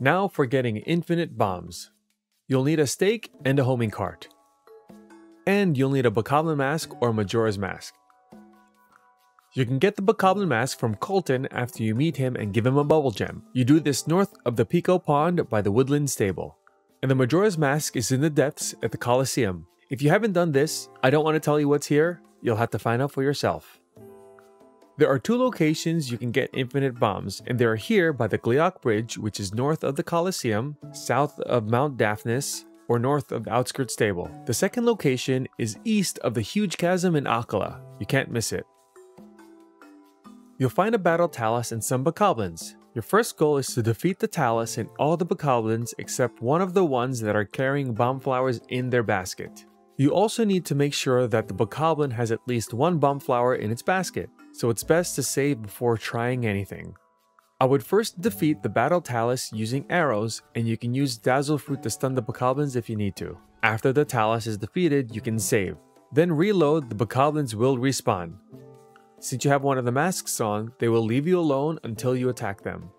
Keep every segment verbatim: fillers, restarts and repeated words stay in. Now for getting infinite bombs. You'll need a stake and a homing cart. And you'll need a bokoblin mask or Majora's Mask. You can get the bokoblin mask from Colton after you meet him and give him a bubble gem. You do this north of the Pico Pond by the Woodland Stable. And the Majora's Mask is in the depths at the Coliseum. If you haven't done this, I don't want to tell you what's here. You'll have to find out for yourself. There are two locations you can get infinite bombs, and they are here by the Glioc Bridge, which is north of the Coliseum, south of Mount Daphnis, or north of the Outskirts Stable. The second location is east of the huge chasm in Akala. You can't miss it. You'll find a battle talus and some bokoblins. Your first goal is to defeat the talus and all the bokoblins except one of the ones that are carrying bomb flowers in their basket. You also need to make sure that the bokoblin has at least one bomb flower in its basket, so it's best to save before trying anything. I would first defeat the battle talus using arrows, and you can use dazzle fruit to stun the bokoblins if you need to. After the talus is defeated, you can save. Then reload, the bokoblins will respawn. Since you have one of the masks on, they will leave you alone until you attack them.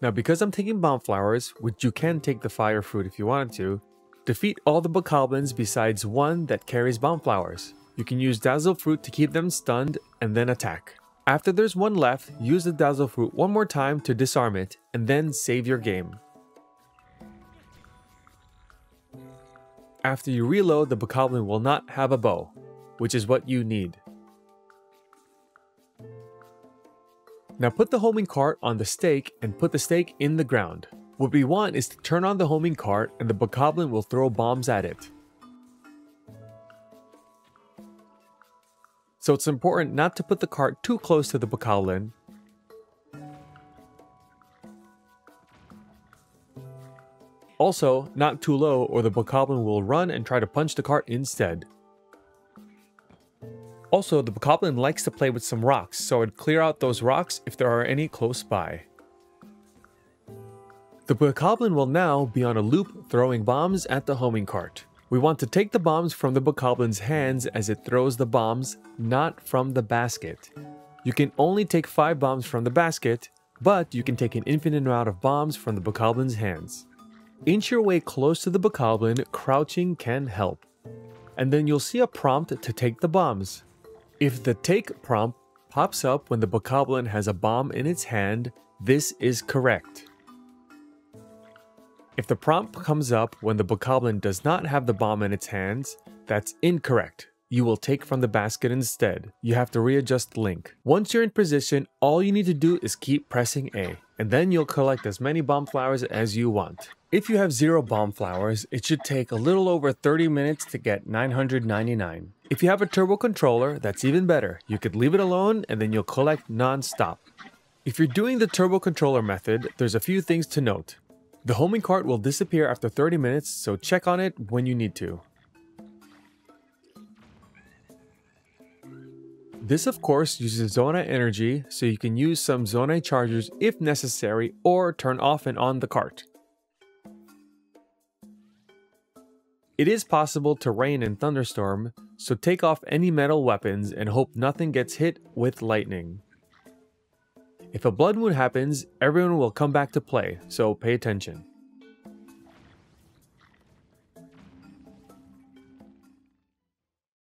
Now, because I'm taking bomb flowers, which you can take the fire fruit if you wanted to, defeat all the bokoblins besides one that carries bomb flowers. You can use dazzle fruit to keep them stunned and then attack. After there's one left, use the dazzle fruit one more time to disarm it, and then save your game. After you reload, the bokoblin will not have a bow, which is what you need. Now put the homing cart on the stake and put the stake in the ground. What we want is to turn on the homing cart and the bokoblin will throw bombs at it. So it's important not to put the cart too close to the bokoblin. Also, not too low or the bokoblin will run and try to punch the cart instead. Also, the bokoblin likes to play with some rocks, so I'd clear out those rocks if there are any close by. The bokoblin will now be on a loop throwing bombs at the homing cart. We want to take the bombs from the bokoblin's hands as it throws the bombs, not from the basket. You can only take five bombs from the basket, but you can take an infinite amount of bombs from the bokoblin's hands. Inch your way close to the bokoblin, crouching can help. And then you'll see a prompt to take the bombs. If the take prompt pops up when the bokoblin has a bomb in its hand, this is correct. If the prompt comes up when the bokoblin does not have the bomb in its hands, that's incorrect. You will take from the basket instead. You have to readjust the link. Once you're in position, all you need to do is keep pressing A, and then you'll collect as many bomb flowers as you want. If you have zero bomb flowers, it should take a little over thirty minutes to get nine hundred ninety-nine. If you have a turbo controller, that's even better. You could leave it alone and then you'll collect non-stop. If you're doing the turbo controller method, there's a few things to note. The homing cart will disappear after thirty minutes, so check on it when you need to. This of course uses Zona energy, so you can use some Zona chargers if necessary, or turn off and on the cart. It is possible to rain and thunderstorm, so take off any metal weapons and hope nothing gets hit with lightning. If a blood moon happens, everyone will come back to play, so pay attention.